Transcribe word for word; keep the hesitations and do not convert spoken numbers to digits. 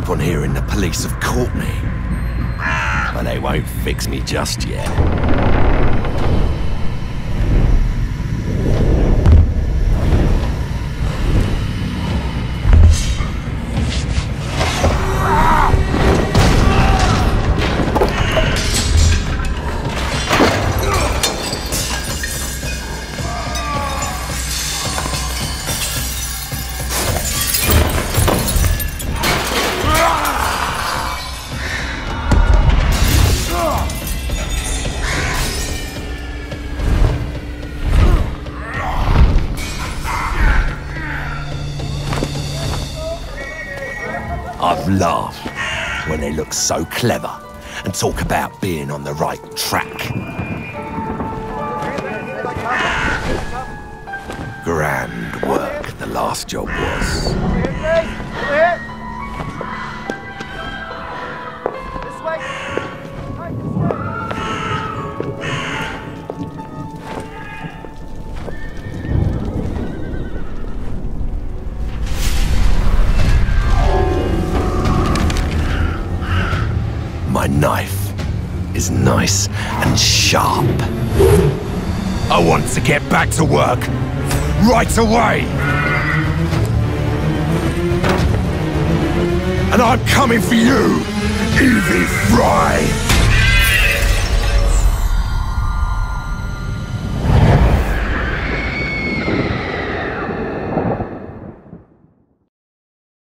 keep on hearing the police have caught me. But they won't fix me just yet. I've laughed when they look so clever and talk about being on the right track. Grand work the last job was. This way. My knife is nice and sharp. I want to get back to work right away. And I'm coming for you, Evie Fry.